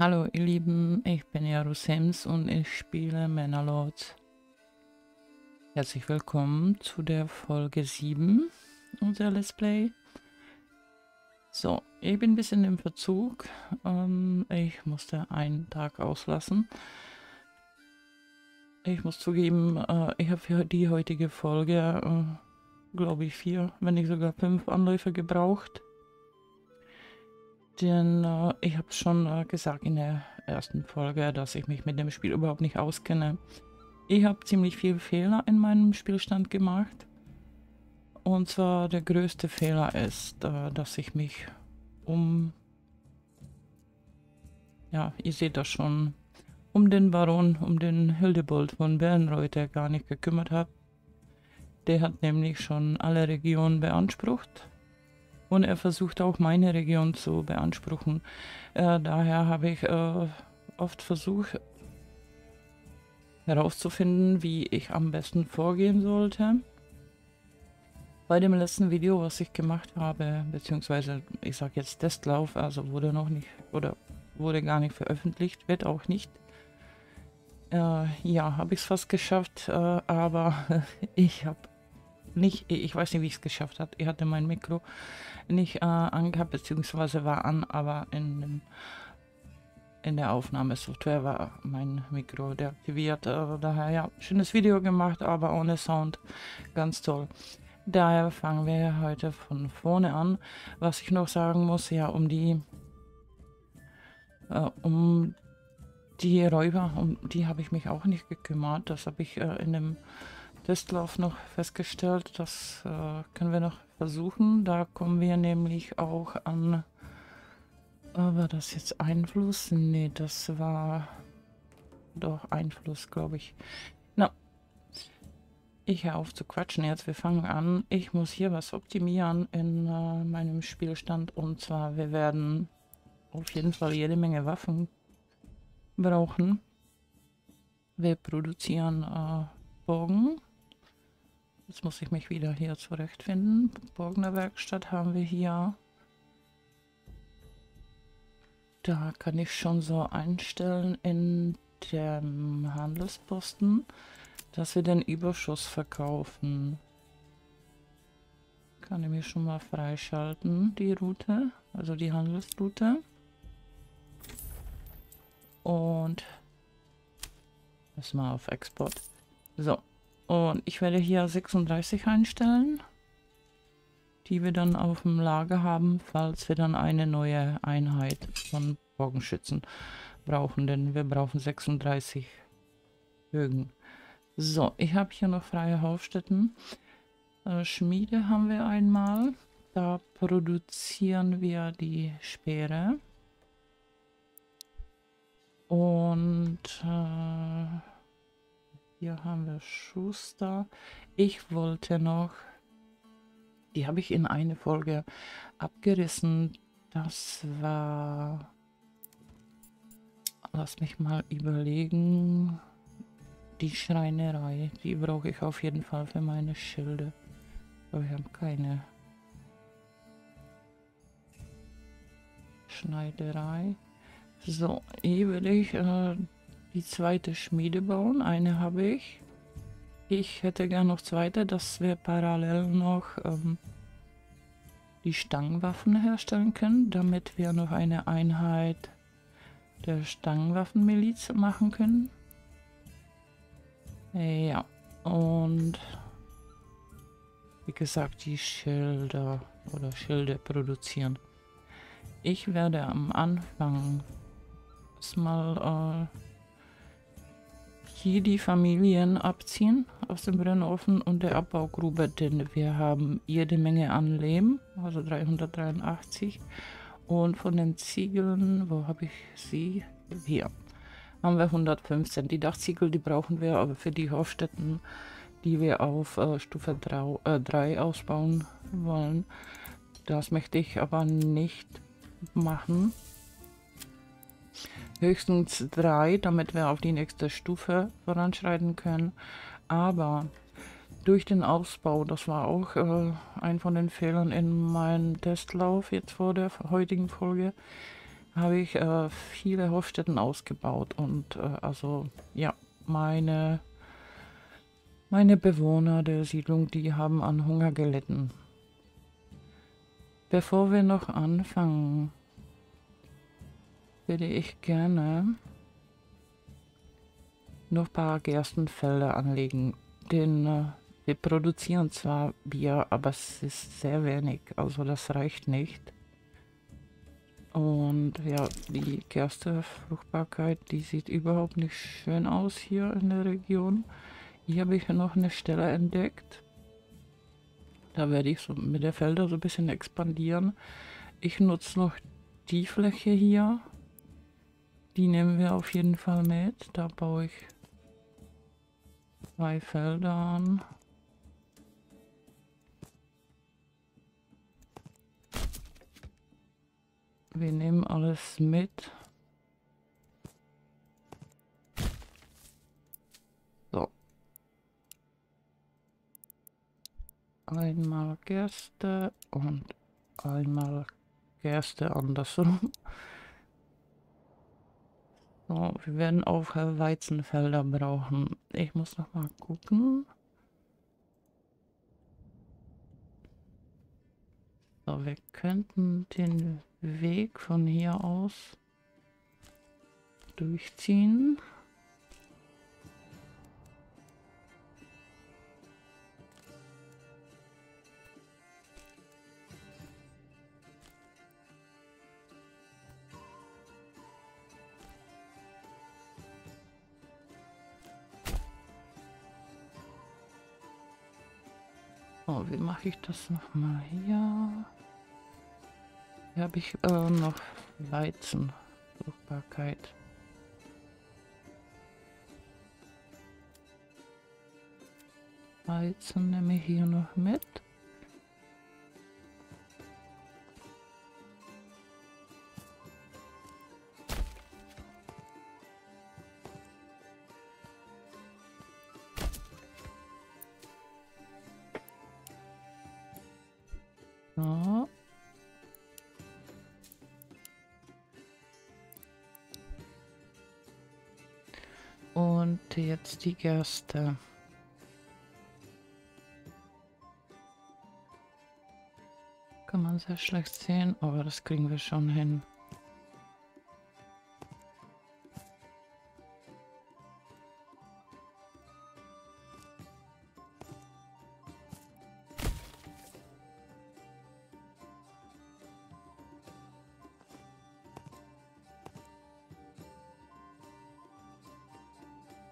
Hallo ihr Lieben, ich bin Jaru Sims und ich spiele Manor Lords. Herzlich willkommen zu der Folge 7 unserer Let's Play. So, ich bin ein bisschen im Verzug. Ich musste einen Tag auslassen. Ich muss zugeben, ich habe für die heutige Folge, glaube ich, 4, wenn nicht sogar 5 Anläufe gebraucht. Denn ich habe es schon gesagt in der ersten Folge, dass ich mich mit dem Spiel überhaupt nicht auskenne. Ich habe ziemlich viele Fehler in meinem Spielstand gemacht. Und zwar der größte Fehler ist, dass ich mich ja, ihr seht das schon, um den Baron, um den Hildebold von Bellenreuth, der gar nicht gekümmert hat. Der hat nämlich schon alle Regionen beansprucht. Und er versucht auch meine Region zu beanspruchen. Daher habe ich oft versucht herauszufinden, wie ich am besten vorgehen sollte. Bei dem letzten Video, was ich gemacht habe, beziehungsweise ich sage jetzt Testlauf, also wurde noch nicht oder wurde gar nicht veröffentlicht, wird auch nicht. Ja, habe ich es fast geschafft, aber ich habe nicht, ich weiß nicht, wie ich es geschafft habe. Ich hatte mein Mikro nicht angehabt, beziehungsweise war an, aber in der Aufnahmesoftware war mein Mikro deaktiviert. Daher, ja, schönes Video gemacht, aber ohne Sound. Ganz toll. Daher fangen wir heute von vorne an. Was ich noch sagen muss, ja, um die Räuber, um die habe ich mich auch nicht gekümmert. Das habe ich in dem Testlauf noch festgestellt, das können wir noch versuchen. Da kommen wir nämlich auch an, war das jetzt Einfluss? Ne, das war doch Einfluss, glaube ich. Na, ich höre auf zu quatschen jetzt, wir fangen an. Ich muss hier was optimieren in meinem Spielstand, und zwar wir werden auf jeden Fall jede Menge Waffen brauchen. Wir produzieren Bogen. Jetzt muss ich mich wieder hier zurechtfinden. Borgener Werkstatt haben wir hier. Da kann ich schon so einstellen in dem Handelsposten, dass wir den Überschuss verkaufen. Kann ich mir schon mal freischalten, die Route, also die Handelsroute. Und erstmal auf Export. So. Und ich werde hier 36 einstellen, die wir dann auf dem Lager haben, falls wir dann eine neue Einheit von Bogenschützen brauchen, denn wir brauchen 36 Bögen. So, ich habe hier noch freie Hauptstätten. Schmiede haben wir einmal, da produzieren wir die Speere. Und hier haben wir Schuster. Ich wollte noch, die habe ich in eine Folge abgerissen. Das war, lass mich mal überlegen, die Schreinerei. Die brauche ich auf jeden Fall für meine Schilde. Aber wir haben keine Schneiderei. So, hier will ich die zweite Schmiede bauen, eine habe ich. Ich hätte gern noch zweite, dass wir parallel noch die Stangenwaffen herstellen können, damit wir noch eine Einheit der Stangenwaffenmiliz machen können. Ja, und wie gesagt, die Schilder oder Schilde produzieren. Ich werde am Anfang erstmal hier die Familien abziehen aus dem Brennofen und der Abbaugrube, denn wir haben jede Menge an Lehm, also 383, und von den Ziegeln, wo habe ich sie? Hier haben wir 115. Die Dachziegel, die brauchen wir aber für die Hofstätten, die wir auf Stufe 3 ausbauen wollen. Das möchte ich aber nicht machen. Höchstens 3, damit wir auf die nächste Stufe voranschreiten können. Aber durch den Ausbau, das war auch ein von den Fehlern in meinem Testlauf jetzt vor der heutigen Folge, habe ich viele Hofstätten ausgebaut und also ja, meine Bewohner der Siedlung, die haben an Hunger gelitten. Bevor wir noch anfangen, würde ich gerne noch ein paar Gerstenfelder anlegen, denn wir produzieren zwar Bier, aber es ist sehr wenig, also das reicht nicht. Und ja, die Gerstefruchtbarkeit, die sieht überhaupt nicht schön aus hier in der Region. Hier habe ich noch eine Stelle entdeckt. Da werde ich so mit der Felder so ein bisschen expandieren. Ich nutze noch die Fläche hier. Die nehmen wir auf jeden Fall mit. Da baue ich 2 Felder an. Wir nehmen alles mit. So. Einmal Gerste und einmal Gerste andersrum. So, wir werden auch Weizenfelder brauchen. Ich muss noch mal gucken. So, wir könnten den Weg von hier aus durchziehen. Oh, wie mache ich das nochmal hier? Hier habe ich noch Weizenfruchtbarkeit. Weizen nehme ich hier noch mit. Und jetzt die Gerste. Kann man sehr schlecht sehen, aber das kriegen wir schon hin.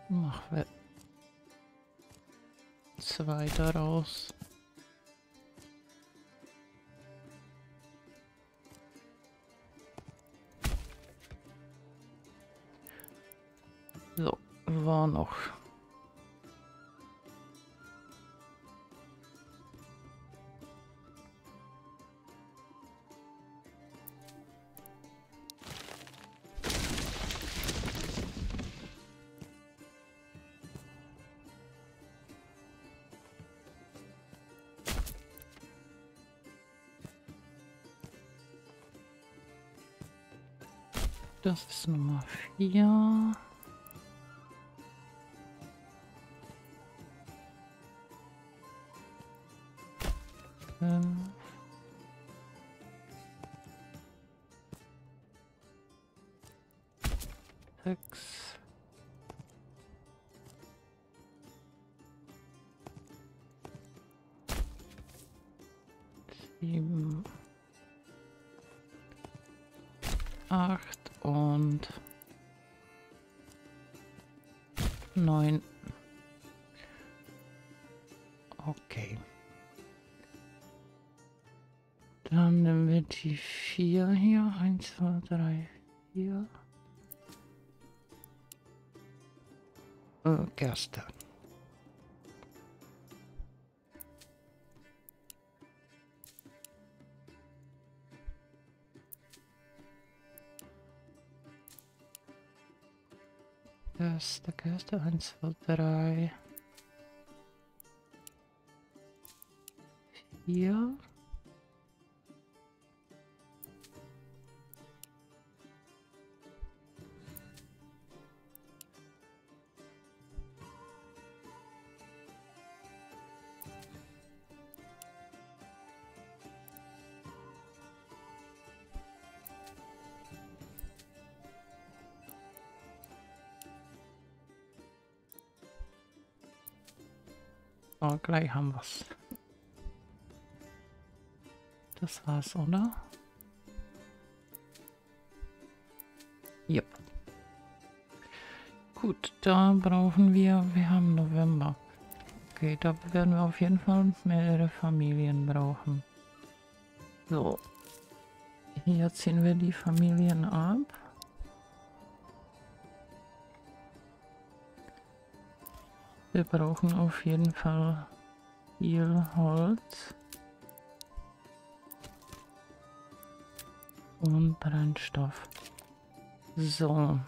Machen wir 2 daraus. So, war noch. Das ist Nummer 4. Und 9. Okay. Dann nehmen wir die 4 hier. 1, 2, 3, 4. Gerste. Da gehörst du 1, 2, 3, 4. So, gleich haben wir's. Das war's, oder? Yep. Gut, da brauchen wir... Wir haben November. Okay, da werden wir auf jeden Fall mehrere Familien brauchen. So. Hier ziehen wir die Familien ab. Wir brauchen auf jeden Fall viel Holz. Und Brennstoff. So.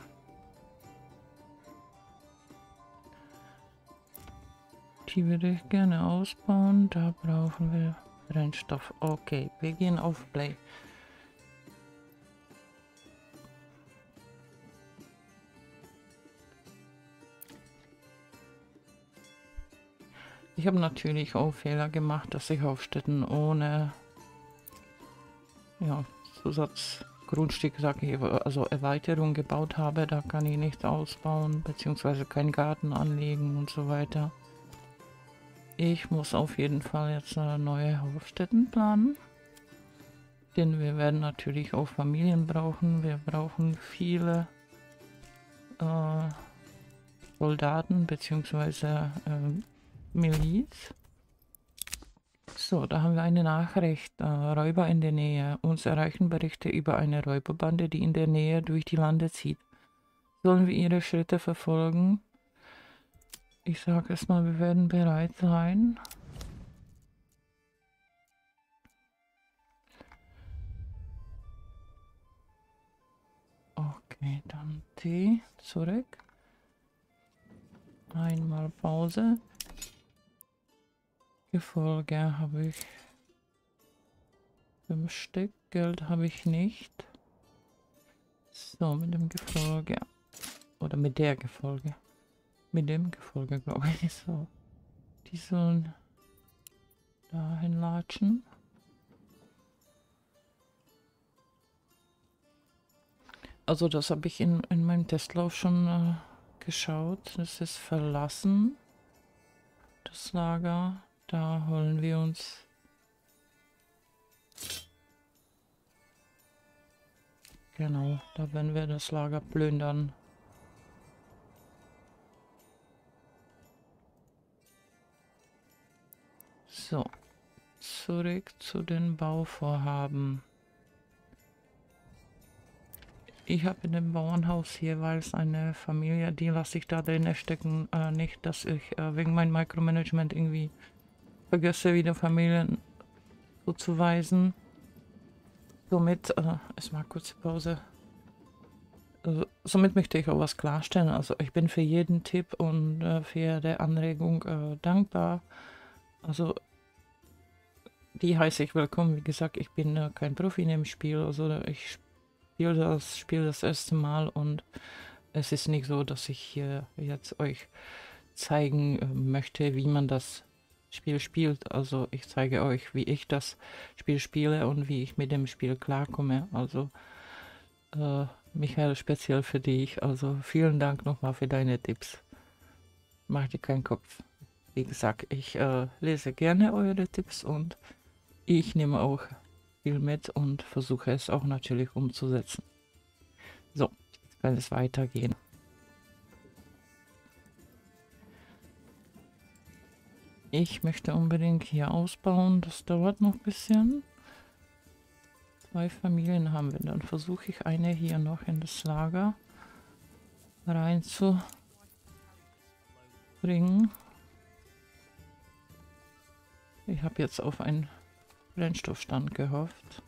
Die würde ich gerne ausbauen. Da brauchen wir Brennstoff. Okay, wir gehen auf Play. Ich habe natürlich auch Fehler gemacht, dass ich auf Städten ohne Zusatzgrundstück, also Erweiterung gebaut habe. Da kann ich nichts ausbauen, beziehungsweise keinen Garten anlegen und so weiter. Ich muss auf jeden Fall jetzt eine neue Hofstätten planen, denn wir werden natürlich auch Familien brauchen. Wir brauchen viele Soldaten bzw. Miliz. So, da haben wir eine Nachricht. Räuber in der Nähe. Uns erreichen Berichte über eine Räuberbande, die in der Nähe durch die Lande zieht. Sollen wir ihre Schritte verfolgen? Ich sage erstmal, wir werden bereit sein. Okay, dann T zurück. Einmal Pause. Gefolge habe ich 5 Stück, Geld habe ich nicht. So, mit dem Gefolge. Oder mit der Gefolge. Mit dem Gefolge, glaube ich. So. Die sollen dahin latschen. Also das habe ich in meinem Testlauf schon geschaut. Das ist verlassen. Das Lager. Da holen wir uns genau, da werden wir das Lager plündern. So, zurück zu den Bauvorhaben. Ich habe in dem Bauernhaus jeweils eine Familie, die lasse ich da drin stecken, nicht, dass ich wegen meinem Micromanagement irgendwie vergesse, wieder Familien zuzuweisen. Somit, erstmal kurze Pause. Somit möchte ich auch was klarstellen. Also ich bin für jeden Tipp und für jede Anregung dankbar. Also die heiße ich willkommen. Wie gesagt, ich bin kein Profi in dem Spiel. Also ich spiele das Spiel das erste Mal und es ist nicht so, dass ich hier jetzt euch zeigen möchte, wie man das Spiel spielt. Also ich zeige euch, wie ich das Spiel spiele und wie ich mit dem Spiel klarkomme. Also Michael, speziell für dich. Also vielen Dank nochmal für deine Tipps. Mach dir keinen Kopf. Wie gesagt, ich lese gerne eure Tipps und ich nehme auch viel mit und versuche es auch natürlich umzusetzen. So, jetzt kann es weitergehen. Ich möchte unbedingt hier ausbauen, das dauert noch ein bisschen. 2 Familien haben wir, dann versuche ich eine hier noch in das Lager reinzubringen. Ich habe jetzt auf einen Brennstoffstand gehofft.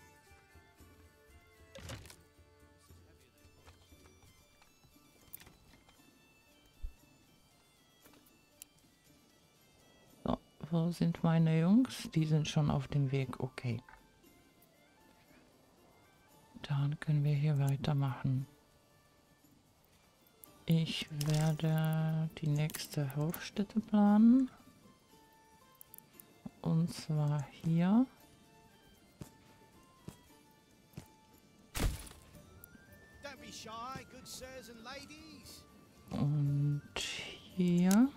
Wo sind meine Jungs? Die sind schon auf dem Weg. Okay. Dann können wir hier weitermachen. Ich werde die nächste Hofstätte planen. Und zwar hier. Und hier.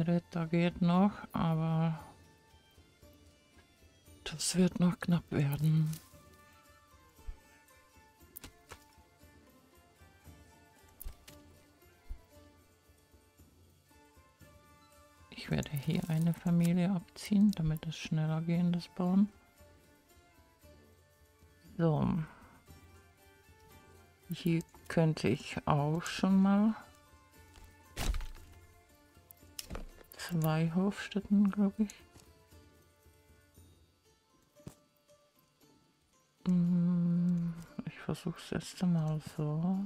Ritter geht noch, aber das wird noch knapp werden. Ich werde hier eine Familie abziehen, damit es schneller gehen, das Bauen. So. Hier könnte ich auch schon mal 2 Hofstätten, glaube ich. Ich versuche es erst einmal so.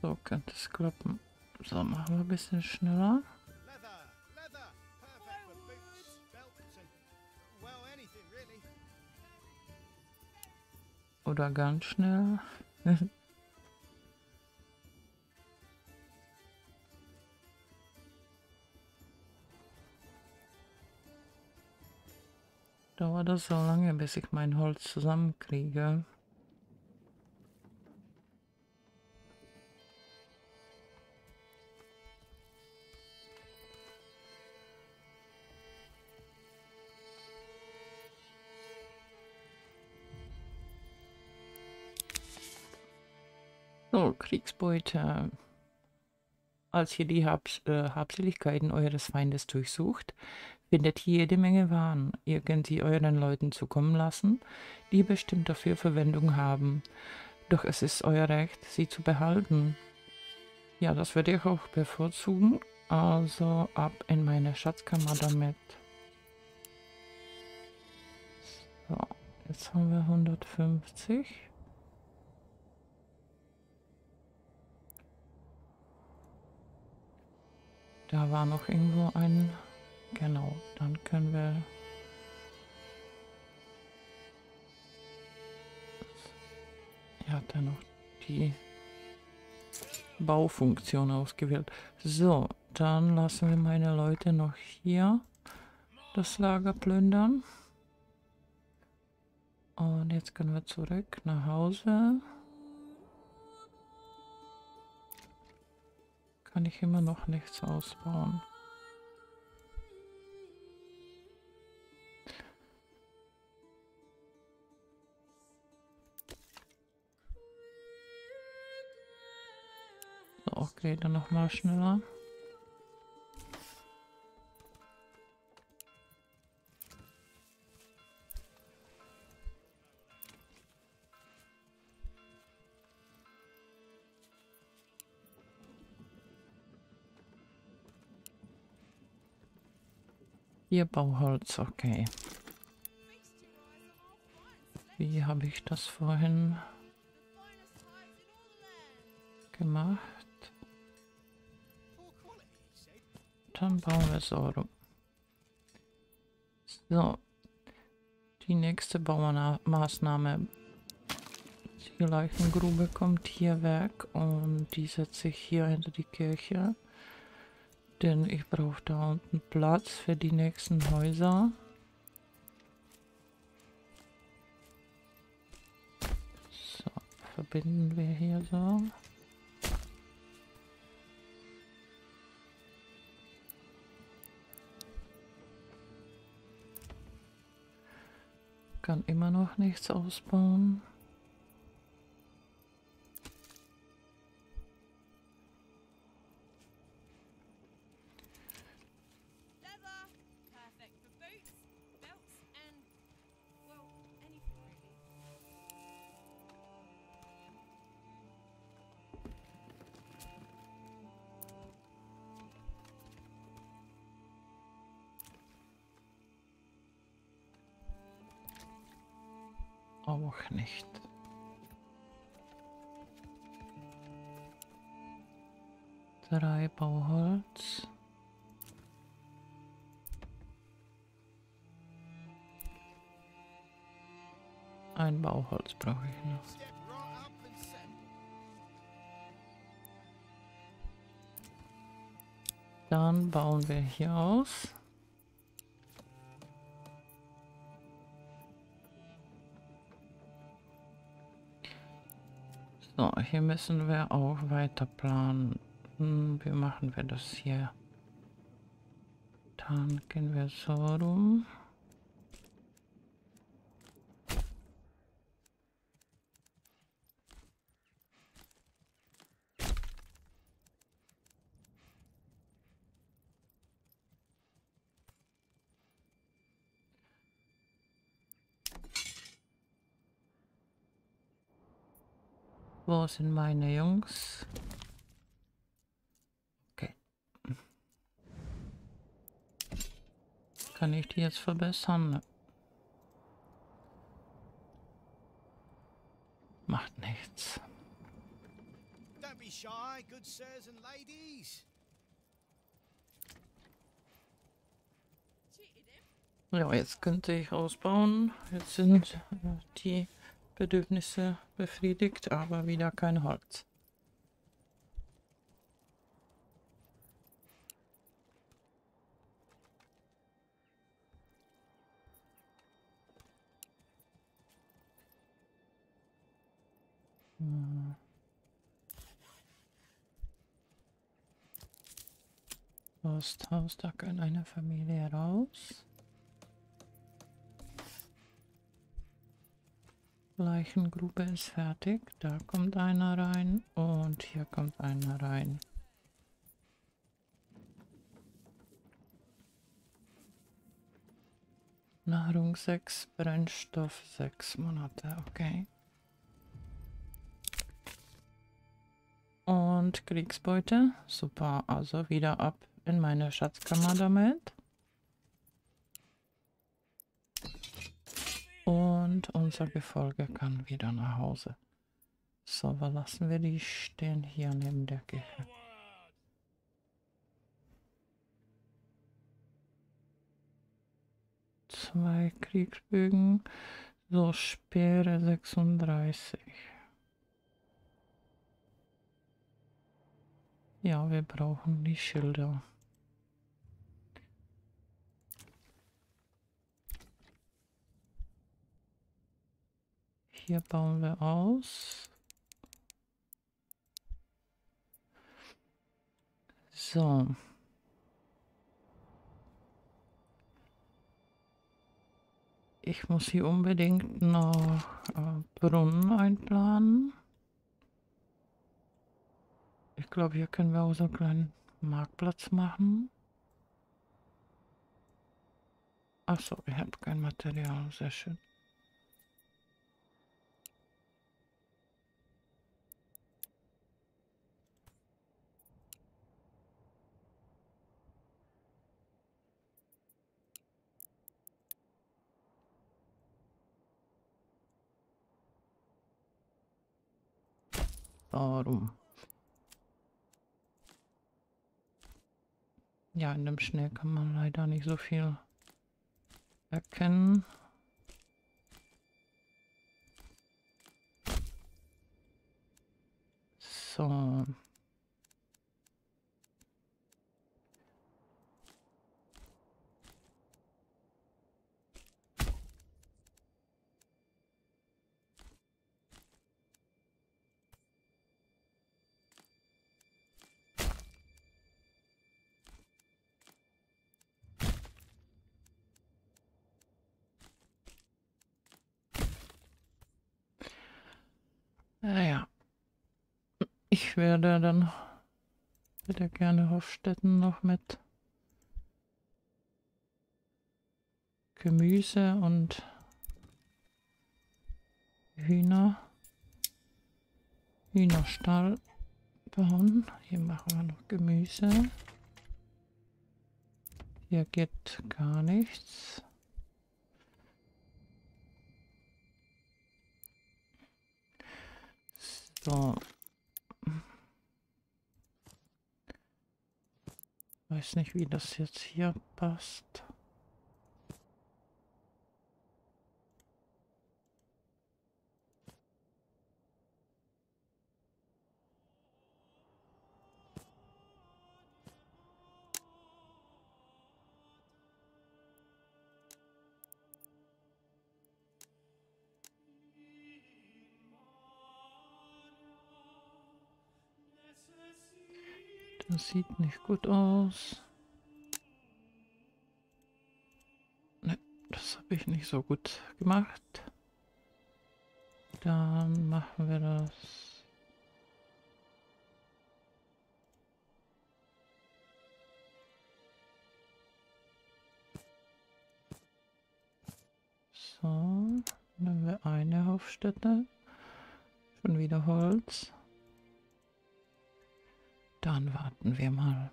So könnte es klappen. So, machen wir ein bisschen schneller. Oder ganz schnell. Dauert das so lange, bis ich mein Holz zusammenkriege. So, Kriegsbeute. Als ihr die Habseligkeiten eures Feindes durchsucht, findet ihr jede Menge Waren. Ihr könnt sie euren Leuten zukommen lassen, die bestimmt dafür Verwendung haben. Doch es ist euer Recht, sie zu behalten. Ja, das würde ich auch bevorzugen. Also ab in meine Schatzkammer damit. So, jetzt haben wir 150. Da war noch irgendwo ein... Genau, dann können wir... Er hat ja noch die Baufunktion ausgewählt. So, dann lassen wir meine Leute noch hier das Lager plündern. Und jetzt können wir zurück nach Hause. Kann ich immer noch nichts ausbauen. So, okay, dann nochmal schneller. Hier Bauholz, okay. Wie habe ich das vorhin gemacht? Dann bauen wir es so rum. So, die nächste Baumaßnahme. Die Leichengrube kommt hier weg und die setze ich hier hinter die Kirche. Denn ich brauche da unten Platz für die nächsten Häuser. So, verbinden wir hier so. Kann immer noch nichts ausbauen. Auch nicht. Drei Bauholz. Ein Bauholz brauche ich noch. Dann bauen wir hier aus. So, hier müssen wir auch weiter planen. Wie machen wir das hier? Dann gehen wir so rum. Wo sind meine Jungs? Okay. Kann ich die jetzt verbessern? Macht nichts. Don't be shy, good sirs and ladies. Ja, jetzt könnte ich ausbauen. Jetzt sind die Bedürfnisse befriedigt, aber wieder kein Holz. Posthaus, da kann eine Familie raus. Leichengrube ist fertig. Da kommt einer rein und hier kommt einer rein. Nahrung 6, Brennstoff 6 Monate, okay. Und Kriegsbeute, super, also wieder ab in meine Schatzkammer damit. Und unser Gefolge kann wieder nach Hause. So, was lassen wir die stehen hier neben der Kirche? Zwei Kriegsbögen, so Speere 36. Ja, wir brauchen die Schilder. Hier bauen wir aus. So. Ich muss hier unbedingt noch Brunnen einplanen. Ich glaube, hier können wir auch so einen kleinen Marktplatz machen. Achso, ich habe kein Material. Sehr schön. Rum. Ja, in dem Schnee kann man leider nicht so viel erkennen. So. Naja, ich werde dann wieder gerne Hofstätten noch mit Gemüse und Hühnerstall bauen. Hier machen wir noch Gemüse. Hier geht gar nichts. So. Weiß nicht, wie das jetzt hier passt. Das sieht nicht gut aus. Ne, das habe ich nicht so gut gemacht. Dann machen wir das. So, nehmen wir eine Hofstätte. Schon wieder Holz. Dann warten wir mal.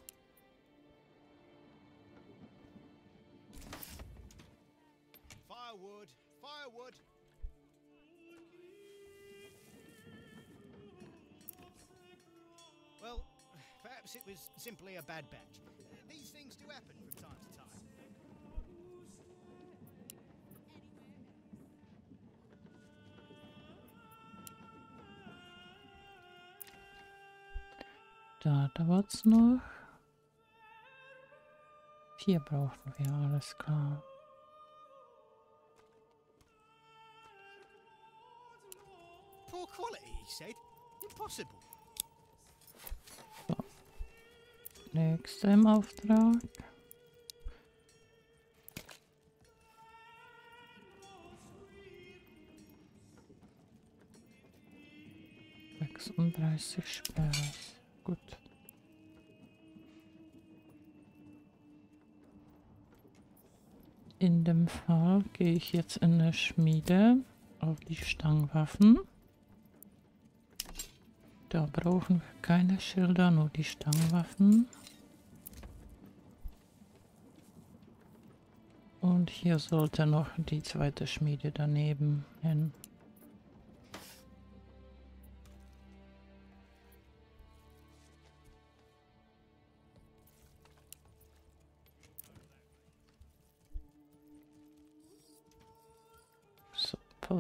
Firewood, Firewood. Well, perhaps it was simply a bad batch. These things do happen from time to time. Da war's noch. 4 brauchen wir, alles klar. Poor quality, he said. Impossible. So. Nächster im Auftrag. ...36 Sperrs. Gut. In dem Fall gehe ich jetzt in der Schmiede auf die Stangenwaffen. Da brauchen wir keine Schilder, nur die Stangenwaffen. Und hier sollte noch die zweite Schmiede daneben hin.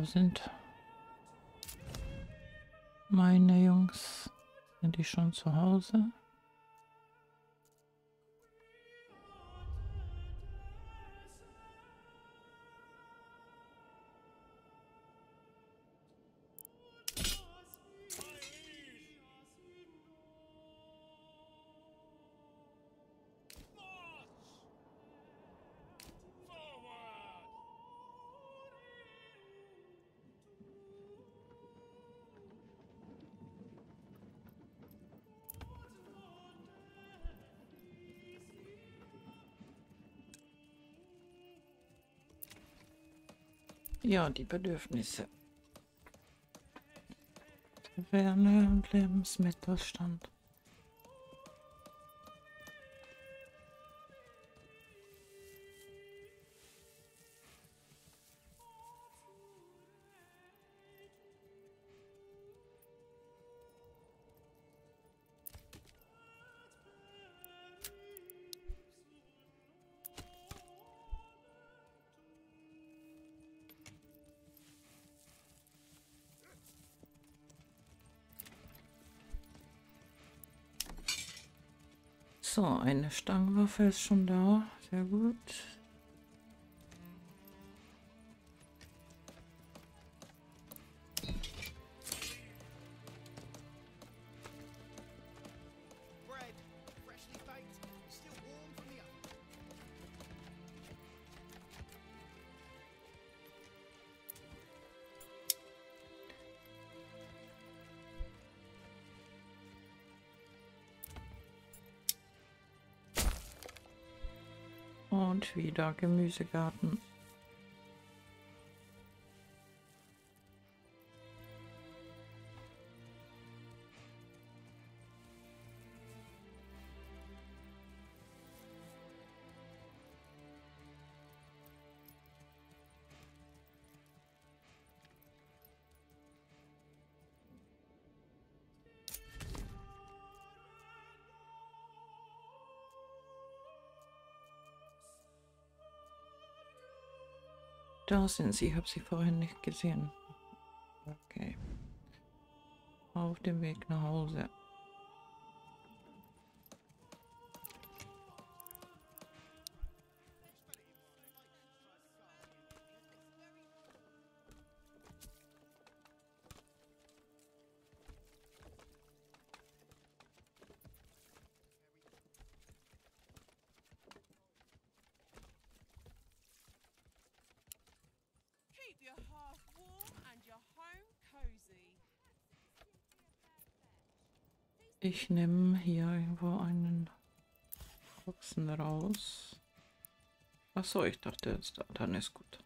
Sind meine Jungs, sind die schon zu Hause? Ja, die Bedürfnisse. Taverne und Lebensmittelstand. So, eine Stangenwaffe ist schon da, sehr gut. Und wieder Gemüsegarten. Da sind sie, ich habe sie vorhin nicht gesehen. Okay. Auf dem Weg nach Hause. Ich nehme hier irgendwo einen Ochsen raus. Achso, ich dachte jetzt, dann ist gut.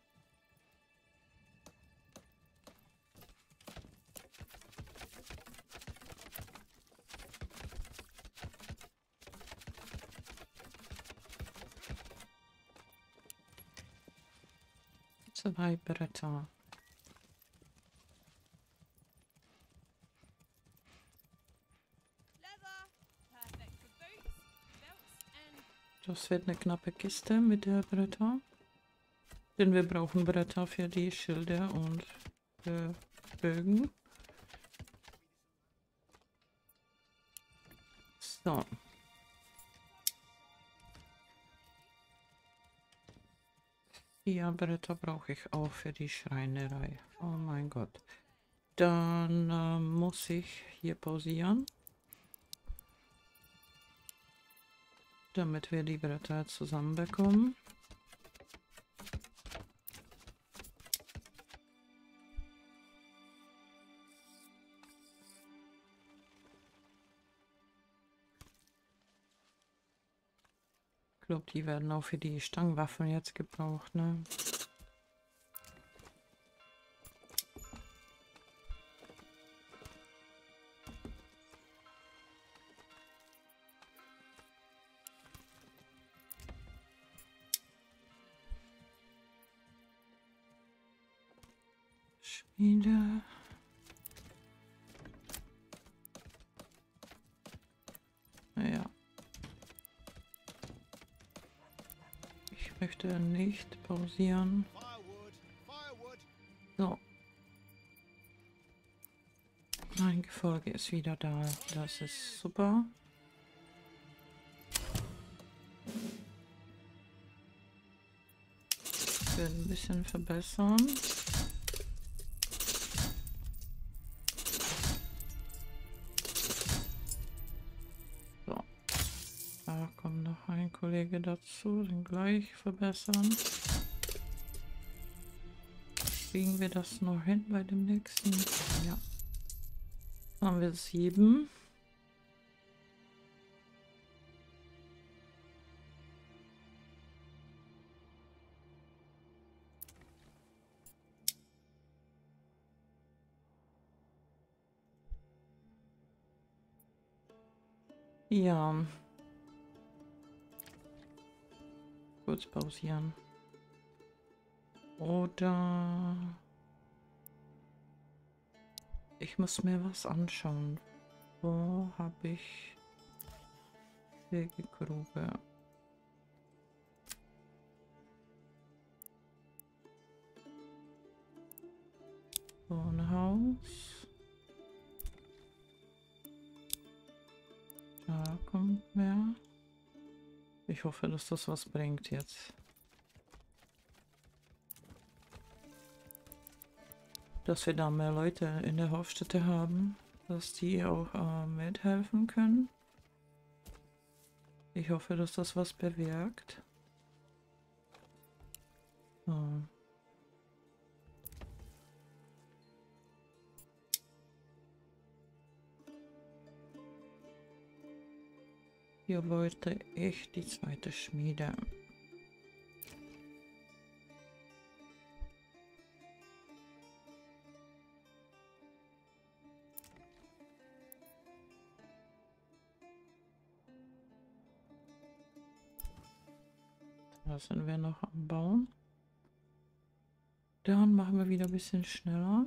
Zwei Bretter. Das wird eine knappe Kiste mit der Bretter. Denn wir brauchen Bretter für die Schilde und Bögen. So. Ja, Bretter brauche ich auch für die Schreinerei. Oh mein Gott. Dann muss ich hier pausieren, damit wir die Bretter zusammenbekommen. Ich glaube, die werden auch für die Stangenwaffen jetzt gebraucht, ne? Schmiede. Naja. Ich möchte nicht pausieren. So. Mein Gefolge ist wieder da. Das ist super. Ich werde ein bisschen verbessern. Kollege dazu, den gleich verbessern. Kriegen wir das noch hin bei dem nächsten? Ja. Haben wir 7. Ja. Kurz pausieren. Oder ich muss mir was anschauen. Wo habe ich Sägegrube? So ein Haus. Da kommt mehr. Ich hoffe, dass das was bringt jetzt. Dass wir da mehr Leute in der Hofstätte haben, dass die auch mithelfen können. Ich hoffe, dass das was bewirkt. So. Hier wollte ich die zweite Schmiede. Da sind wir noch am Bauen. Dann machen wir wieder ein bisschen schneller.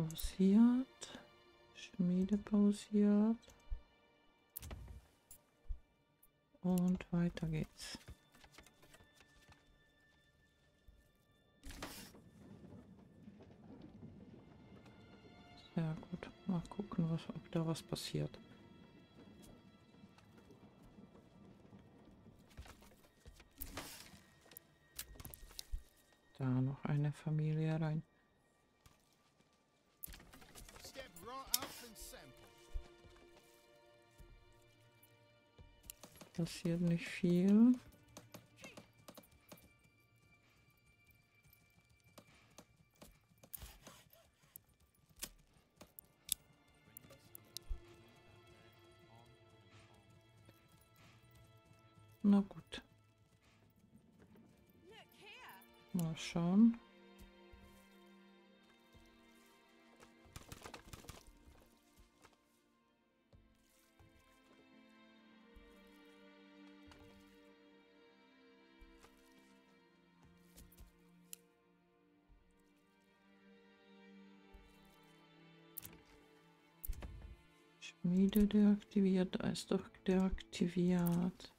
Pausiert, Schmiede pausiert und weiter geht's. Sehr gut, mal gucken, ob da was passiert. Da da noch eine Familie rein. Passiert nicht viel. Na gut. Mal schauen. Schmiede deaktiviert, Eisdruck deaktiviert.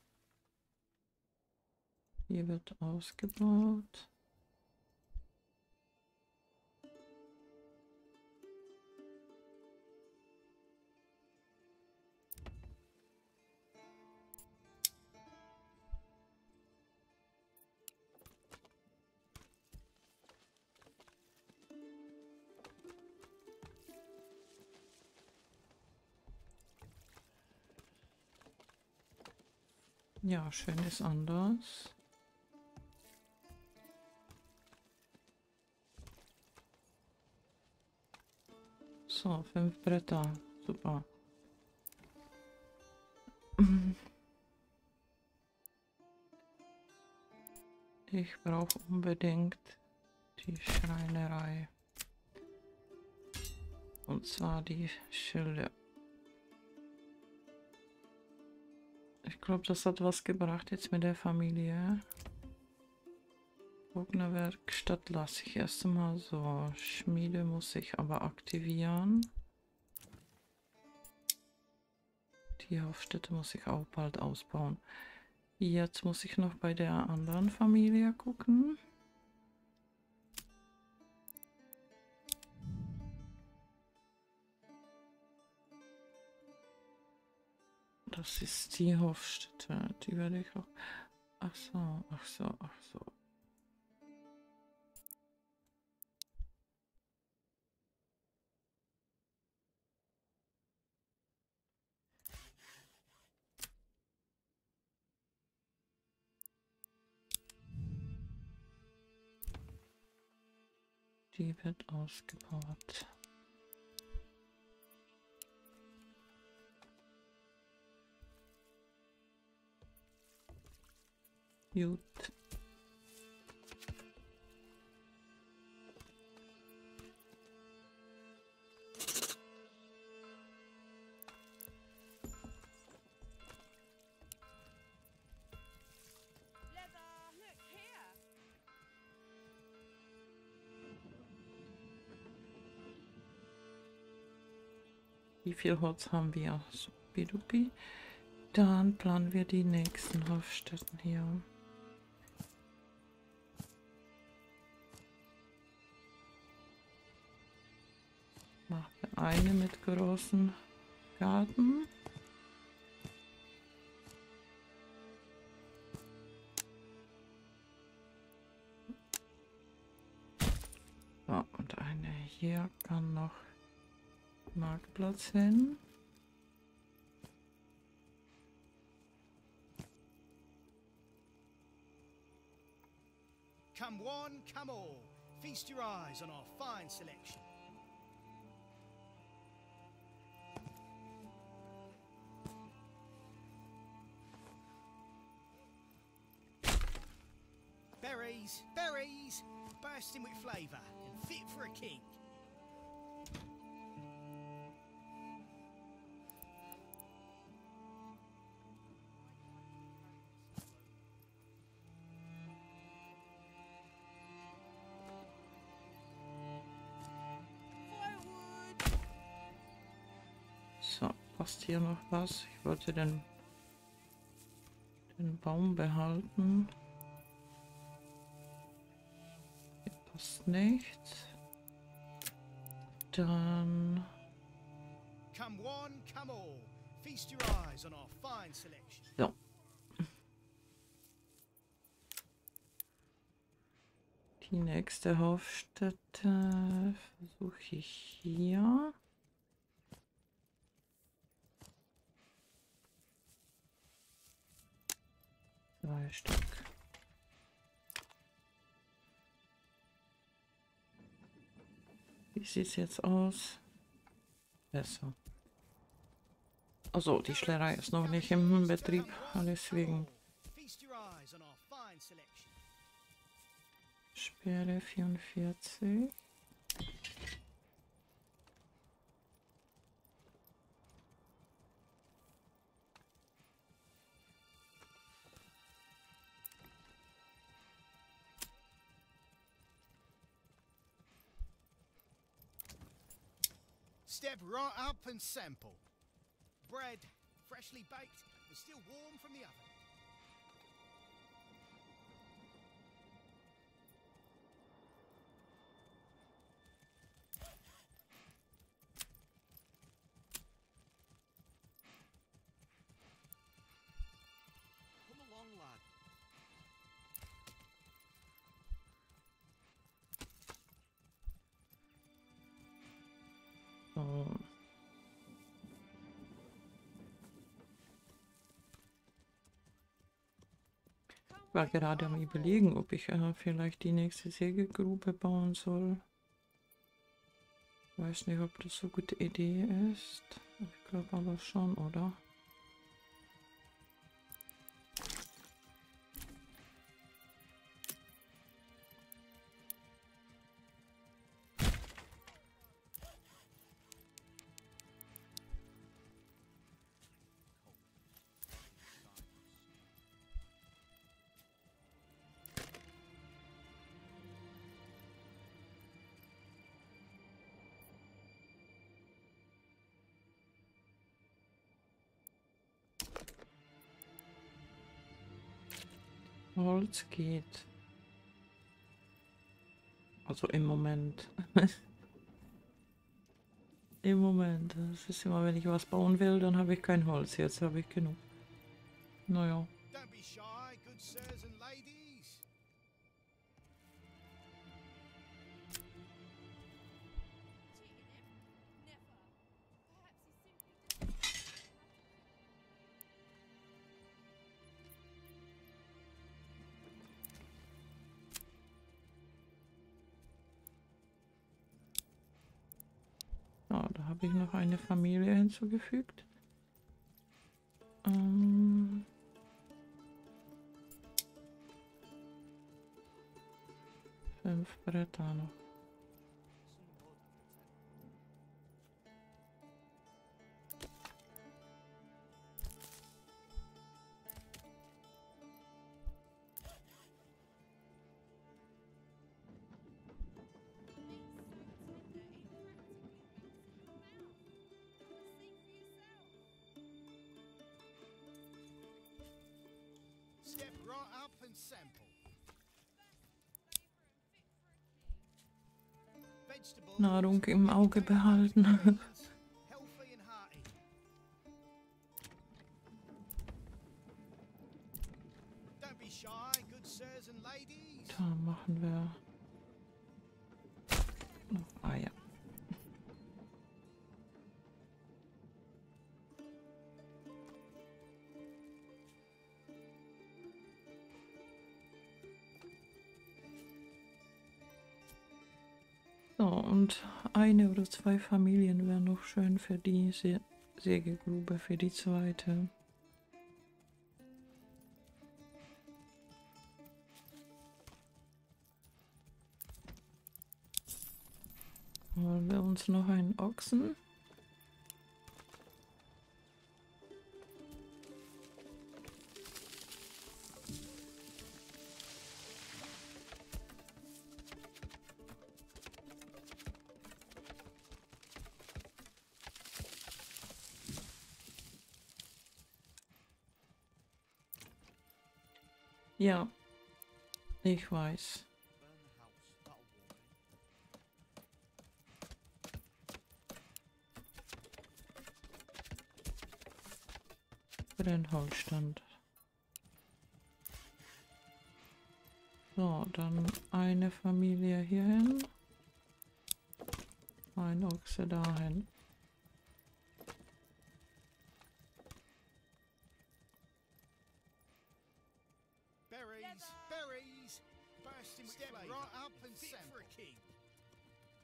Hier wird ausgebaut. Ja, schön ist anders. So, 5 Bretter, super. Ich brauche unbedingt die Schreinerei. Und zwar die Schilde. Ich glaube, das hat was gebracht jetzt mit der Familie. Wognerwerkstatt lasse ich erst mal so. Schmiede muss ich aber aktivieren. Die Hofstätte muss ich auch bald ausbauen. Jetzt muss ich noch bei der anderen Familie gucken. Das ist die Hofstätte. Die werde ich auch... Ach so, ach so, ach so. Die wird ausgebaut. Gut. Wie viel Holz haben wir? Supidupi. Dann planen wir die nächsten Hofstätten hier. Machen wir eine mit großen Garten. So, und eine hier kann noch Marktplatz hin. Come one, come all. Feast your eyes on our fine selection. Berries, berries, bursting with flavour and fit for a king. Passt hier noch was? Ich wollte den Baum behalten. Hier passt nichts. Dann... So. Die nächste Hauptstadt versuche ich hier. Zwei Stück. Wie sieht es jetzt aus? Besser. Also, die Schlägerei ist noch nicht im Betrieb, alles wegen. Sperre 44. Step right up and sample. Bread, freshly baked, and still warm from the oven. Ich war gerade am Überlegen, ob ich vielleicht die nächste Sägegrube bauen soll. Ich weiß nicht, ob das so eine gute Idee ist. Ich glaube aber schon, oder? Holz geht. Also im Moment. Im Moment. Das ist immer, wenn ich was bauen will, dann habe ich kein Holz. Jetzt habe ich genug. Naja. Habe ich noch eine Familie hinzugefügt. Fünf Bretter noch. Nahrung im Auge behalten. Da machen wir noch Eier. So, und eine oder zwei Familien wären noch schön für die Sägegrube, für die zweite. Holen wir uns noch einen Ochsen. Ja, ich weiß. Für den Holzstand. So, dann eine Familie hierhin. Ein Ochse dahin.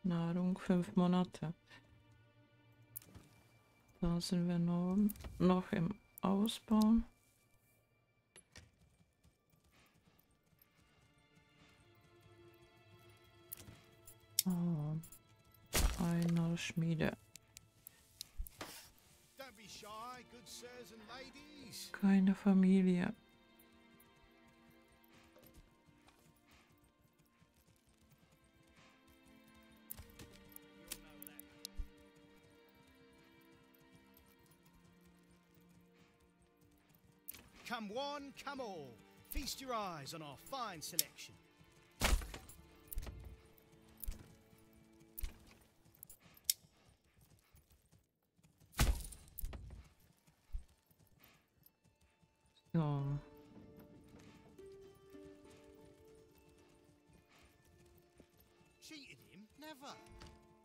Nahrung 5 Monate. Da sind wir noch im Ausbau. Oh. Einer Schmiede. Keine Familie. Come one, come all. Feast your eyes on our fine selection. So. Cheated him? Never.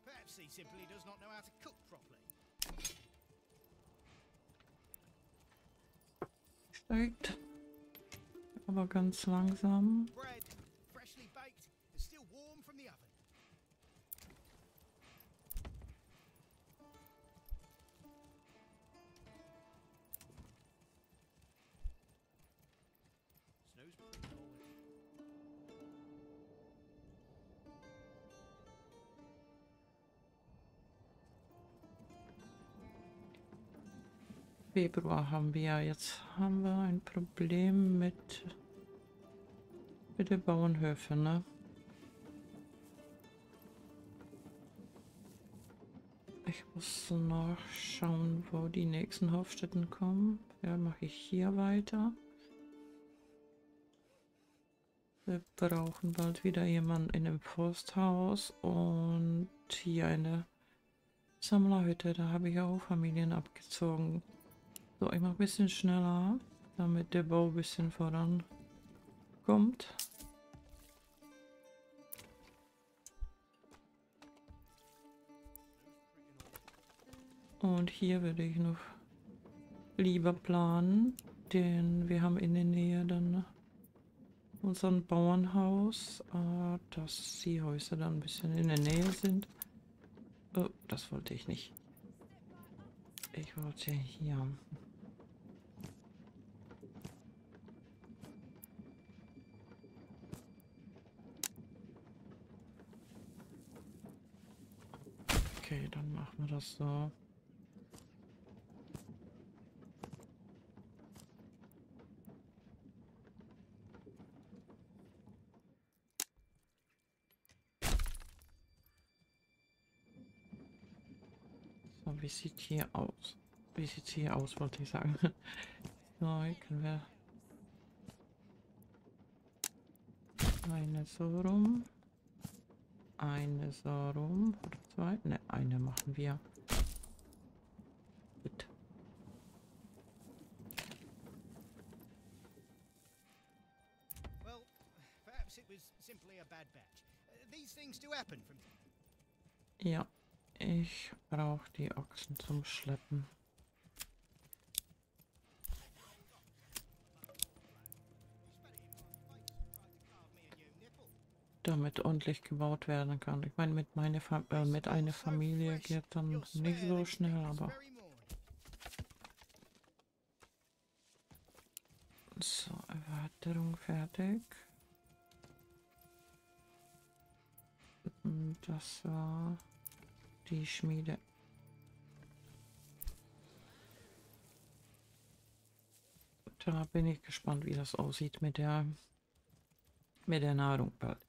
Perhaps he simply does not know how to cook properly. Aber ganz langsam. Februar haben wir. Jetzt haben wir ein Problem mit den Bauernhöfen, ne? Ich muss noch schauen, wo die nächsten Hofstätten kommen. Ja, mache ich hier weiter. Wir brauchen bald wieder jemanden in dem Forsthaus und hier eine Sammlerhütte. Da habe ich auch Familien abgezogen. So, ich mache ein bisschen schneller, damit der Bau ein bisschen vorankommt. Und hier würde ich noch lieber planen, denn wir haben in der Nähe dann unser Bauernhaus, dass die Häuser dann ein bisschen in der Nähe sind. Oh, das wollte ich nicht. Ich wollte hier... Okay, dann machen wir das so. So, wie sieht hier aus? Wie sieht hier aus, wollte ich sagen. So, hier können wir eine so rum. Eine so rum. Oder zwei? Ne, eine machen wir. Bitte. Well, perhaps it was simply a bad batch. These things do happen from... Ja, ich brauche die Ochsen zum Schleppen. Damit ordentlich gebaut werden kann. Ich meine, mit einer Familie geht dann nicht so schnell, aber... So, Erweiterung fertig. Das war die Schmiede. Da bin ich gespannt, wie das aussieht mit der Nahrung bald.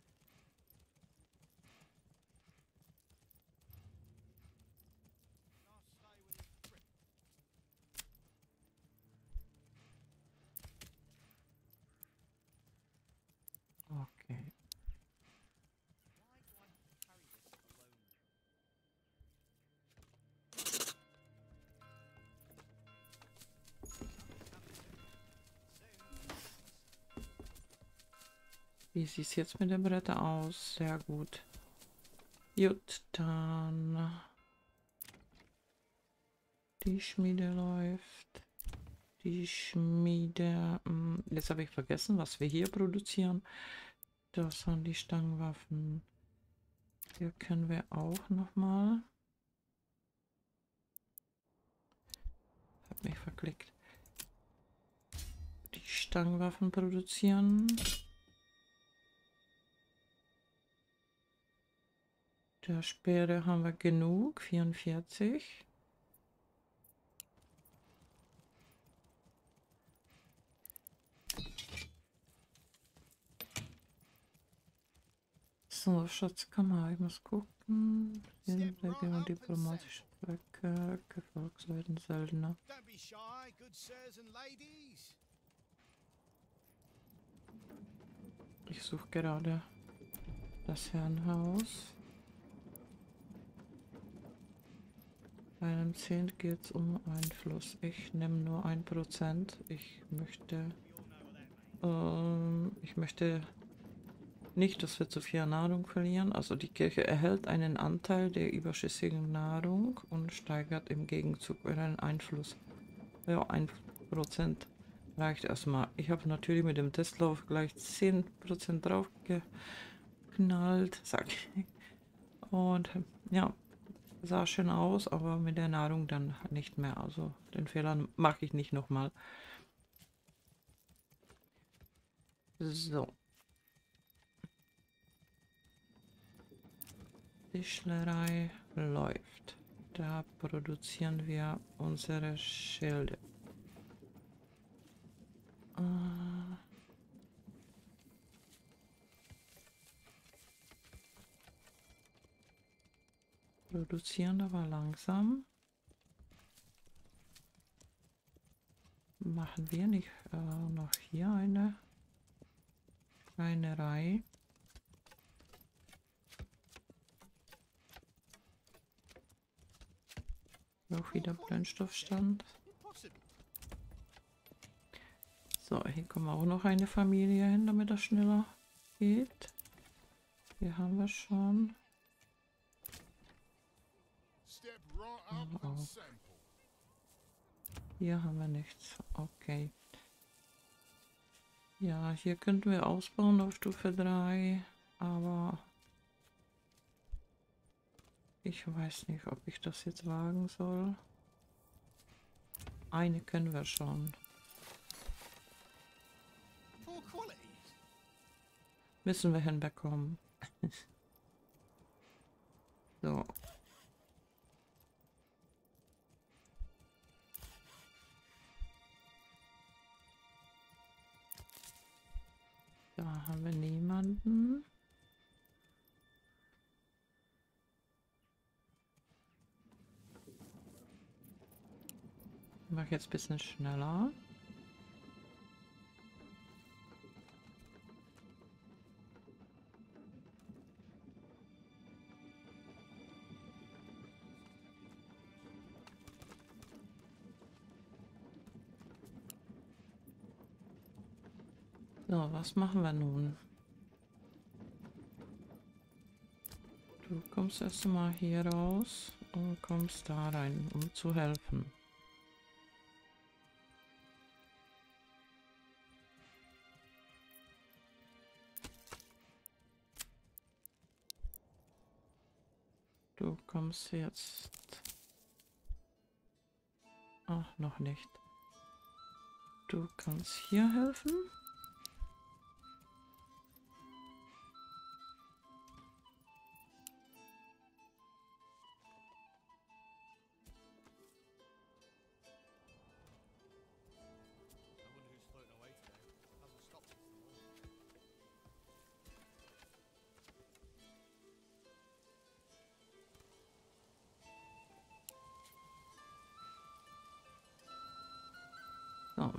Wie sieht es jetzt mit dem Bretter aus? Sehr gut. Gut, dann... Die Schmiede läuft. Die Schmiede... Jetzt habe ich vergessen, was wir hier produzieren. Das sind die Stangenwaffen. Hier können wir auch nochmal... Hab mich verklickt. Die Stangenwaffen produzieren. Der Speere haben wir genug, 44. So, Schatzkammer, ich muss gucken. Hier sind wir diplomatische Zwecke, Gefolgsleuten seltener. Ich suche gerade das Herrenhaus. Bei einem 10 geht es um Einfluss. Ich nehme nur 1%. Ich möchte nicht, dass wir zu viel Nahrung verlieren. Also die Kirche erhält einen Anteil der überschüssigen Nahrung und steigert im Gegenzug ihren Einfluss. Ja, 1% reicht erstmal. Ich habe natürlich mit dem Testlauf gleich 10% draufgeknallt. Sag ich. Und ja. Sah schön aus, aber mit der Nahrung dann nicht mehr. Also den Fehler mache ich nicht nochmal. So. Tischlerei läuft. Da produzieren wir unsere Schilde. Produzieren aber langsam. Machen wir nicht noch hier eine Reihe. Noch wieder Brennstoffstand. So, hier kommen auch noch eine Familie hin, damit das schneller geht. Hier haben wir schon. Auch. Hier haben wir nichts. Okay. Ja, hier könnten wir ausbauen auf Stufe 3, aber ich weiß nicht, ob ich das jetzt wagen soll. Eine können wir schon. Müssen wir hinbekommen. So. Da haben wir niemanden. Ich mache jetzt ein bisschen schneller. So, was machen wir nun? Du kommst erst mal hier raus und kommst da rein, um zu helfen. Du kommst jetzt... Ach, noch nicht. Du kannst hier helfen.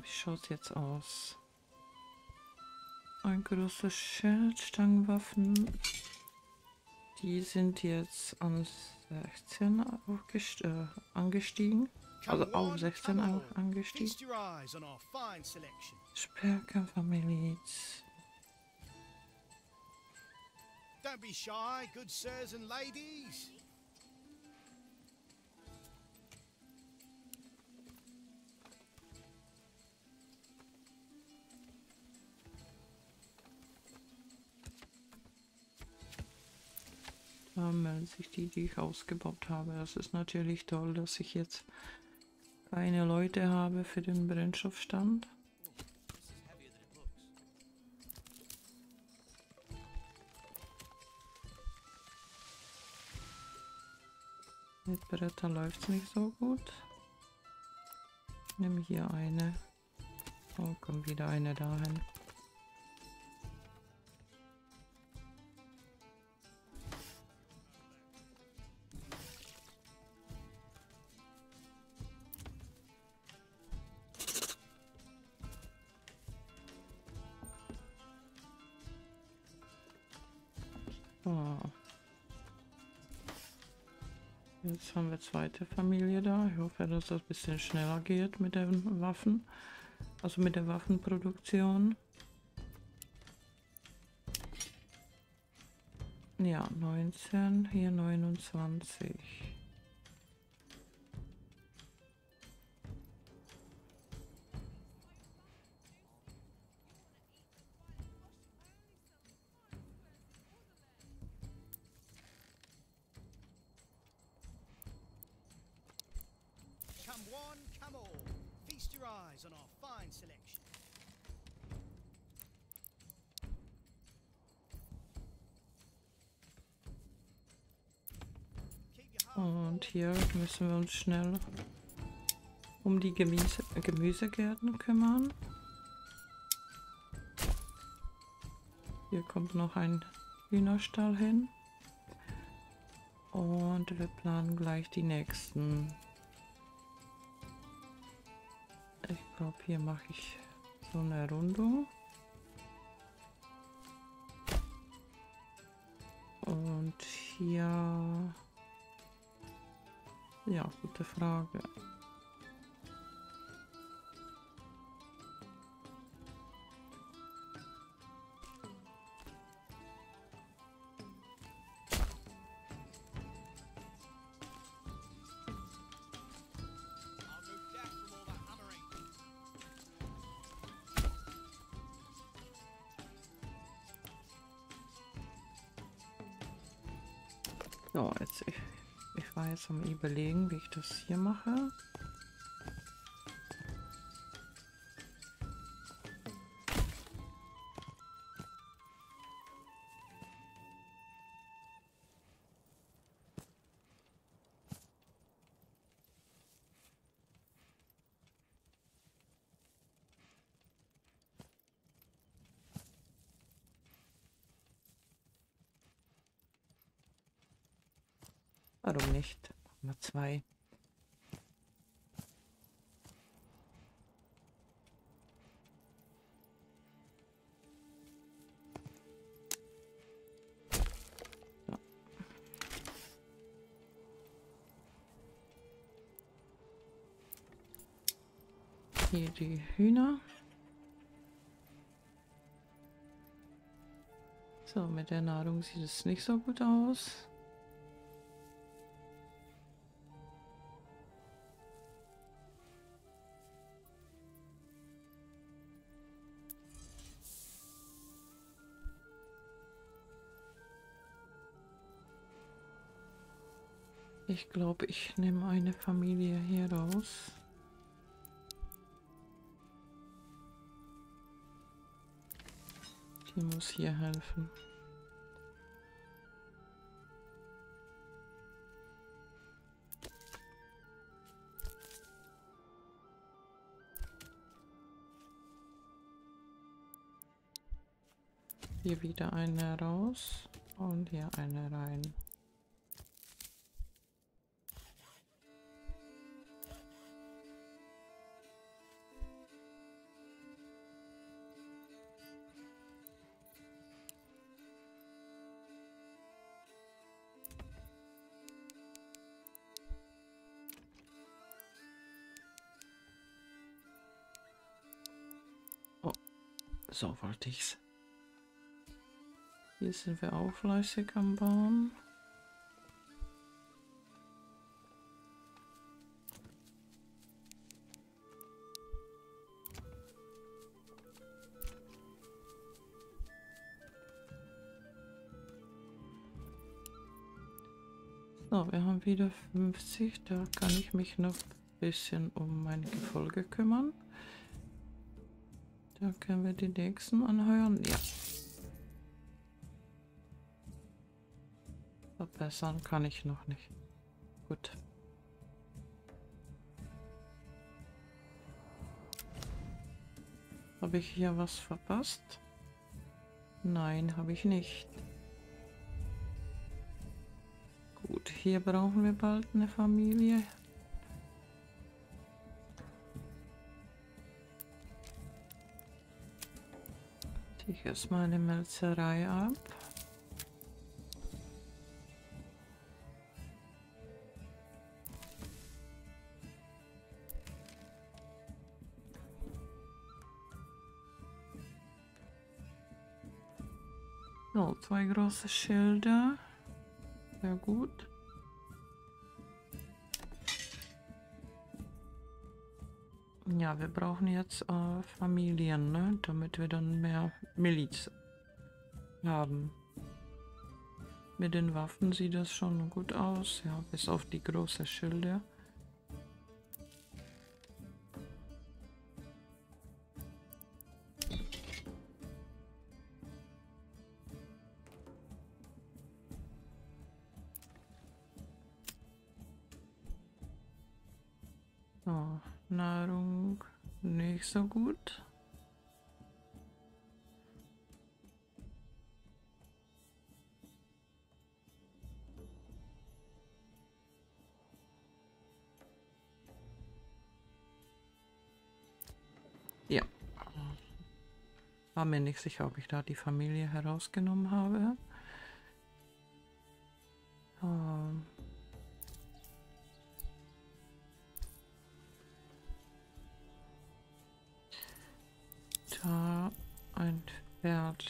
Wie schaut es jetzt aus? Ein großes Schild, Stangenwaffen. Die sind jetzt an 16 angestiegen. Also auf 16 angestiegen. Speerkämpfer Miliz. Don't be shy, good sirs and ladies. Melden sich die, die ich ausgebaut habe. Das ist natürlich toll, dass ich jetzt keine Leute habe für den Brennstoffstand. Mit Bretter läuft es nicht so gut. Ich nehme hier eine. Oh, kommt wieder eine dahin. Jetzt haben wir zweite Familie da. Ich hoffe, dass das ein bisschen schneller geht mit den Waffen, also mit der Waffenproduktion. Ja, 19, hier 29. Und hier müssen wir uns schnell um die Gemüsegärten kümmern. Hier kommt noch ein Hühnerstall hin. Und wir planen gleich die nächsten. Ich glaube, hier mache ich so eine Runde. Und hier... Ja, gute Frage. So, jetzt ich war jetzt am Überlegen, wie ich das hier mache. Warum nicht? Mal zwei. So. Hier die Hühner. So, mit der Nahrung sieht es nicht so gut aus. Ich glaube, ich nehme eine Familie hier raus. Die muss hier helfen. Hier wieder eine raus und hier eine rein. So wollte ich's. Hier sind wir auch fleißig am Bauen. So, wir haben wieder 50, da kann ich mich noch ein bisschen um mein Gefolge kümmern. Da können wir die nächsten anheuern. Ja. Verbessern kann ich noch nicht. Gut. Habe ich hier was verpasst? Nein, habe ich nicht. Gut, hier brauchen wir bald eine Familie. Ziehe ich erstmal eine Melzerei ab. So, 2 große Schilder. Sehr gut. Ja, wir brauchen jetzt Familien, ne? Damit wir dann mehr Miliz haben. Mit den Waffen sieht das schon gut aus, ja, bis auf die großen Schilder. Nahrung nicht so gut. Ja. War mir nicht sicher, ob ich da die Familie herausgenommen habe. Ein Pferd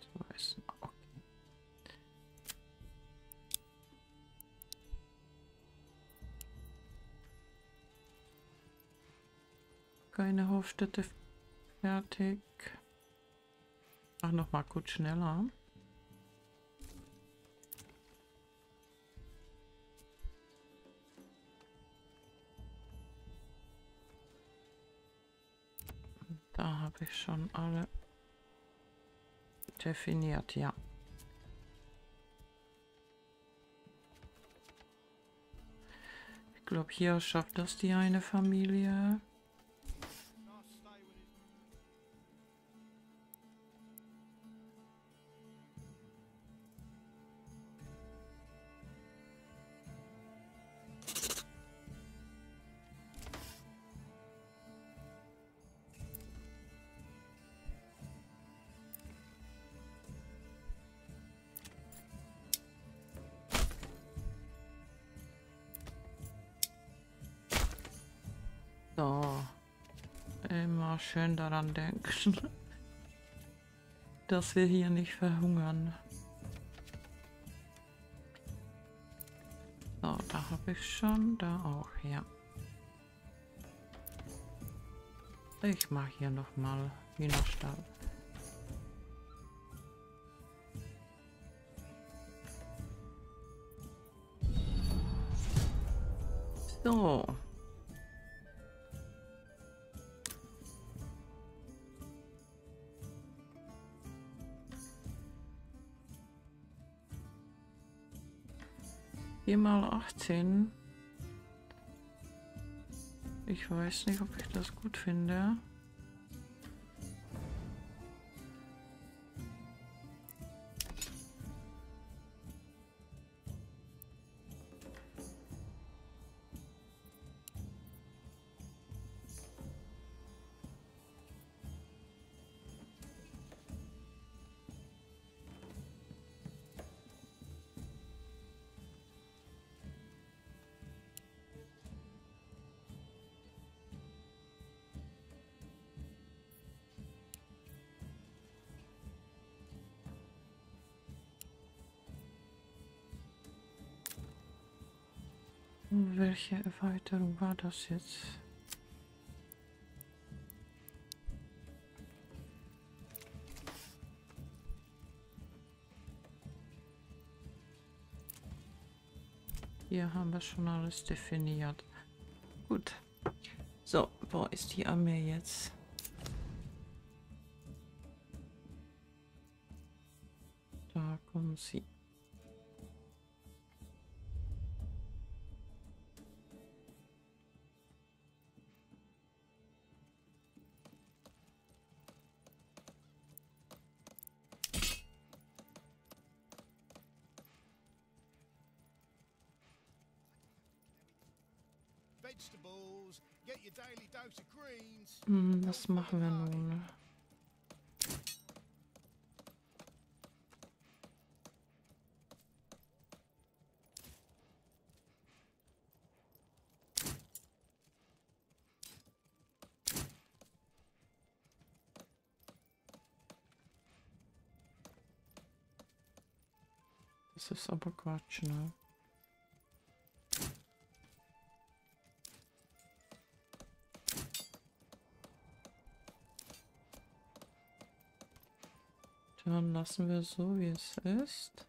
zu essen. Okay. Keine Hofstätte fertig. Ach, noch mal kurz schneller. Da habe ich schon alle definiert, ja. Ich glaube, hier schafft das die eine Familie. So, immer schön daran denken, dass wir hier nicht verhungern. So, da habe ich schon, da auch, ja. Ich mache hier nochmal Hühnerstall. So. Mal 18. Ich weiß nicht, ob ich das gut finde. Welche Erweiterung war das jetzt? Hier haben wir schon alles definiert. Gut. So, wo ist die Armee jetzt? Da kommen sie. Was machen wir nun? Das ist aber Quatsch, ne? Dann lassen wir es so, wie es ist.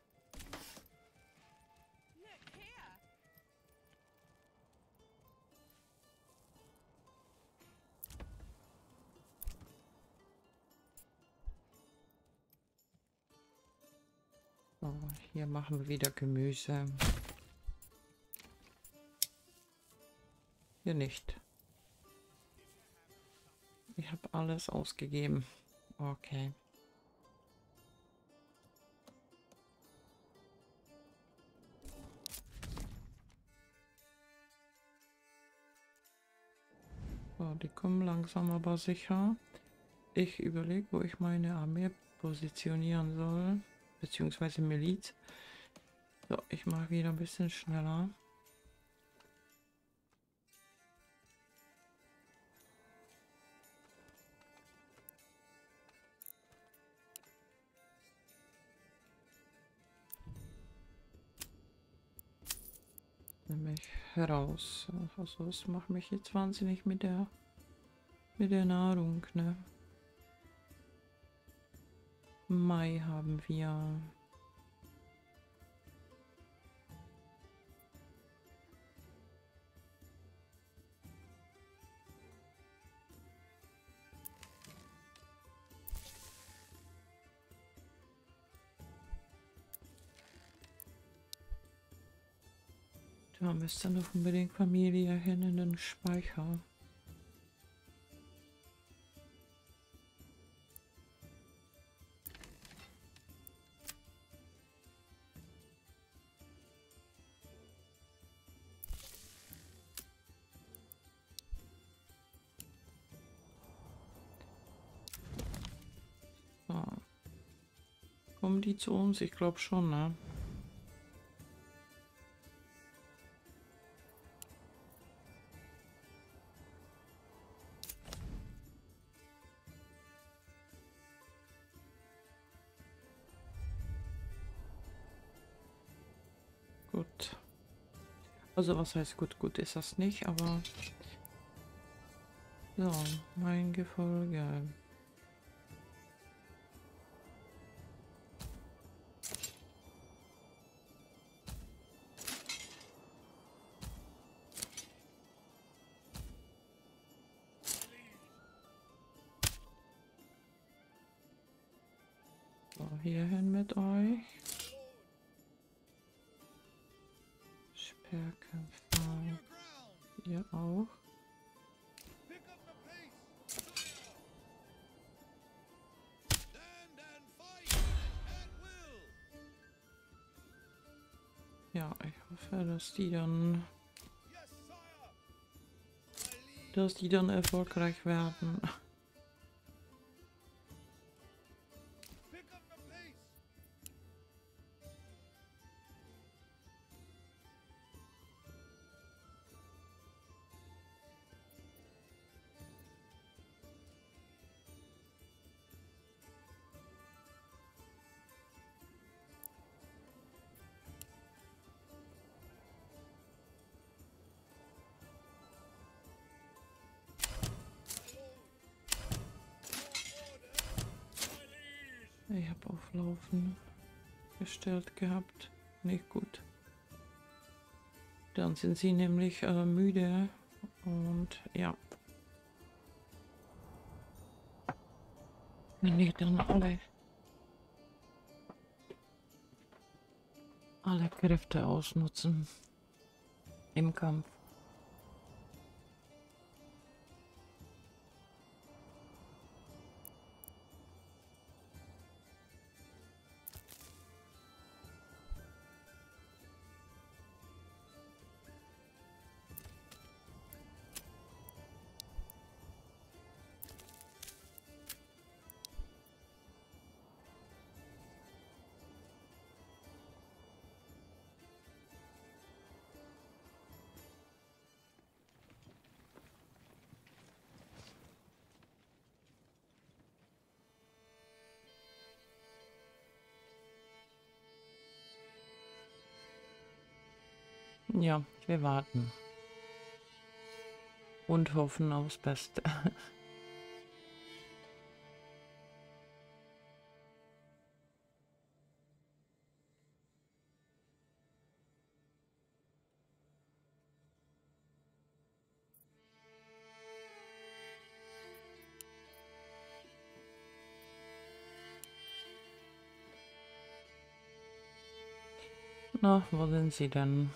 So, hier machen wir wieder Gemüse. Hier nicht. Ich habe alles ausgegeben. Okay. Die kommen langsam aber sicher. Ich überlege, wo ich meine Armee positionieren soll, beziehungsweise Miliz. So, ich mache wieder ein bisschen schneller. Nämlich heraus. Also das macht mich jetzt wahnsinnig mit der Nahrung, ne? Mai haben wir. Da müsste noch unbedingt Familie hin in den Speicher. Kommen die zu uns? Ich glaube schon, ne? Gut. Also was heißt gut? Gut ist das nicht, aber... So, mein Gefolge... hierhin mit euch. Sperrkämpfer. Ihr auch. Ja, ich hoffe, dass die dann erfolgreich werden. Ich habe auf Laufen gestellt gehabt. Nicht gut. Dann sind sie nämlich müde und ja. Wenn ich dann alle Kräfte ausnutzen im Kampf. Ja, wir warten. Und hoffen aufs Beste. Na, wo sind sie denn?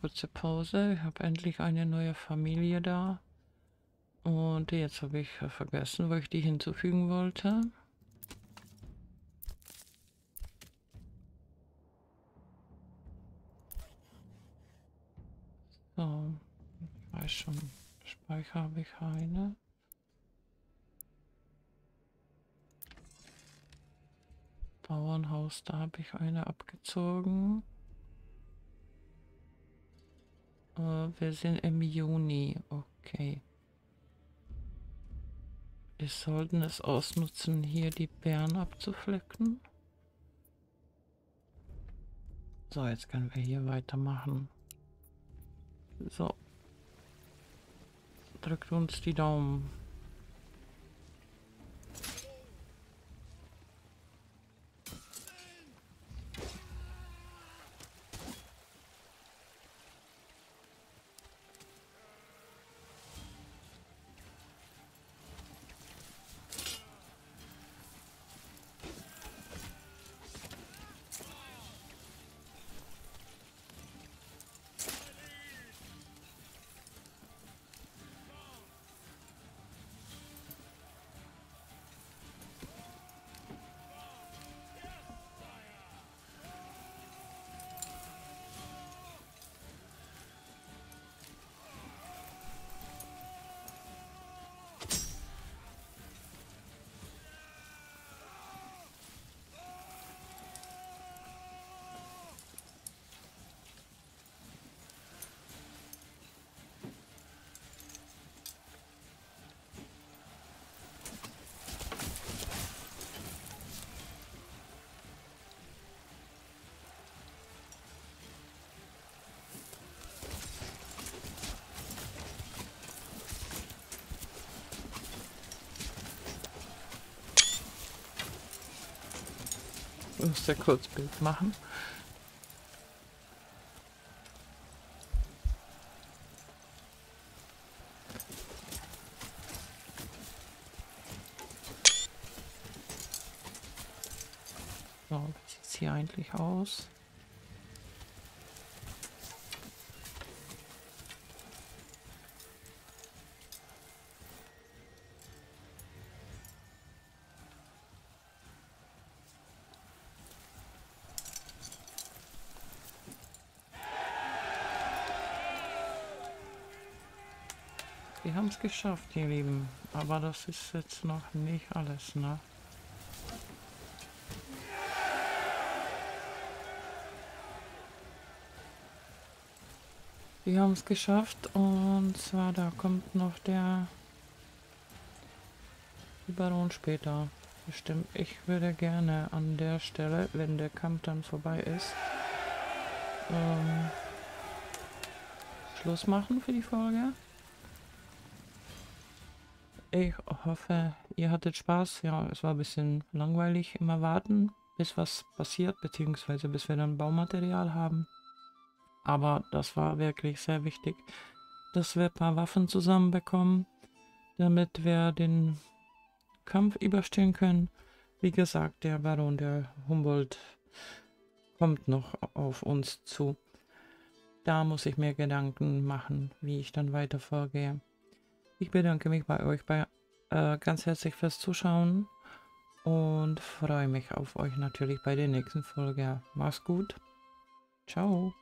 Kurze Pause. Ich habe endlich eine neue Familie da. Und jetzt habe ich vergessen, wo ich die hinzufügen wollte. So, ich weiß schon, Speicher habe ich eine. Bauernhaus, da habe ich eine abgezogen. Wir sind im Juni, okay. Wir sollten es ausnutzen, hier die Beeren abzuflecken. So, jetzt können wir hier weitermachen. So. Drückt uns die Daumen. Ich muss ja kurz Bild machen. So, wie sieht es hier eigentlich aus? Wir haben es geschafft, ihr Lieben, aber das ist jetzt noch nicht alles, ne? Wir haben es geschafft, und zwar da kommt noch der Baron später. Bestimmt, ich würde gerne an der Stelle, wenn der Kampf dann vorbei ist, Schluss machen für die Folge. Ich hoffe, ihr hattet Spaß. Ja, es war ein bisschen langweilig, immer warten, bis was passiert, beziehungsweise bis wir dann Baumaterial haben. Aber das war wirklich sehr wichtig, dass wir ein paar Waffen zusammenbekommen, damit wir den Kampf überstehen können. Wie gesagt, der Baron der Humboldt kommt noch auf uns zu. Da muss ich mir Gedanken machen, wie ich dann weiter vorgehe. Ich bedanke mich bei euch ganz herzlich fürs Zuschauen und freue mich auf euch natürlich bei der nächsten Folge. Macht's gut. Ciao.